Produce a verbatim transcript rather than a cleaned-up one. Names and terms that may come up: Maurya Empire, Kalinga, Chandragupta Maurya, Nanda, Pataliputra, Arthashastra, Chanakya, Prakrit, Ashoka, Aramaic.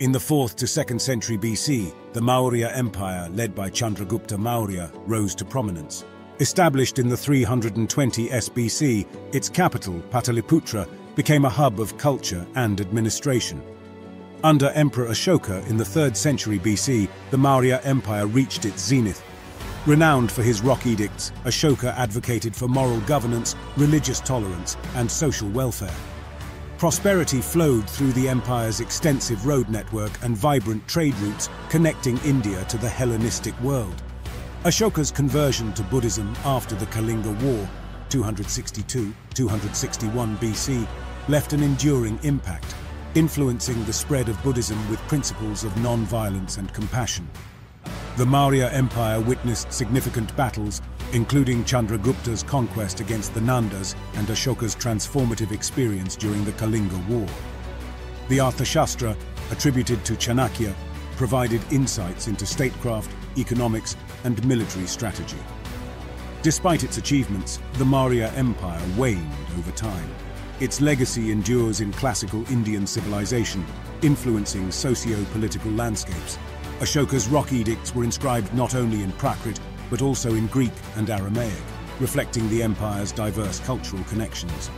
In the fourth to second century B C, the Maurya Empire, led by Chandragupta Maurya, rose to prominence. Established in the three hundred twenty S B C, its capital, Pataliputra, became a hub of culture and administration. Under Emperor Ashoka in the third century B C, the Maurya Empire reached its zenith. Renowned for his rock edicts, Ashoka advocated for moral governance, religious tolerance, and social welfare. Prosperity flowed through the empire's extensive road network and vibrant trade routes connecting India to the Hellenistic world. Ashoka's conversion to Buddhism after the Kalinga War, two sixty-two to two sixty-one B C, left an enduring impact, influencing the spread of Buddhism with principles of non-violence and compassion. The Maurya Empire witnessed significant battles, including Chandragupta's conquest against the Nandas and Ashoka's transformative experience during the Kalinga War. The Arthashastra, attributed to Chanakya, provided insights into statecraft, economics, and military strategy. Despite its achievements, the Maurya Empire waned over time. Its legacy endures in classical Indian civilization, influencing socio-political landscapes. Ashoka's rock edicts were inscribed not only in Prakrit, but also in Greek and Aramaic, reflecting the empire's diverse cultural connections.